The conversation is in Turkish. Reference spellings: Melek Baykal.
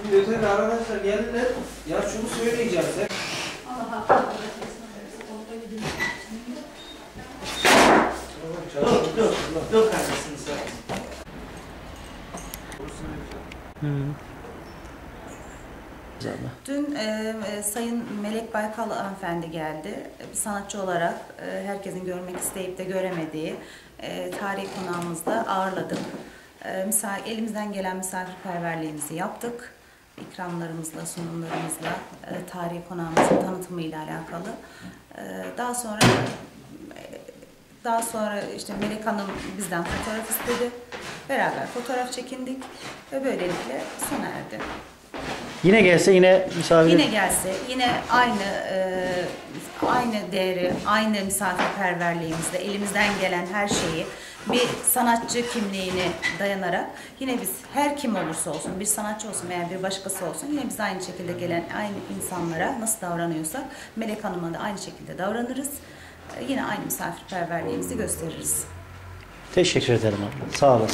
Şimdi öteki arkadaşlar geldiler. Ya şunu söyleyeceğim sen. Allah Allah. Dur kardeşim sen. Dün Sayın Melek Baykal hanımefendi geldi. Bir sanatçı olarak herkesin görmek isteyip de göremediği tarihi konağımızda ağırladık. Elimizden gelen misafirperverliğimizi yaptık. İkramlarımızla, sunumlarımızla tarihi konağımızın tanıtımıyla alakalı. Daha sonra işte Melek Hanım bizden fotoğraf istedi. Beraber fotoğraf çekindik ve böylelikle sona erdi. Yine gelse yine aynı değeri, aynı misafirperverliğimizle elimizden gelen her şeyi bir sanatçı kimliğine dayanarak yine biz her kim olursa olsun, bir sanatçı olsun veya bir başkası olsun yine biz aynı şekilde gelen aynı insanlara nasıl davranıyorsak Melek Hanım'a da aynı şekilde davranırız. Yine aynı misafirperverliğimizi gösteririz. Teşekkür ederim abla. Sağ olun.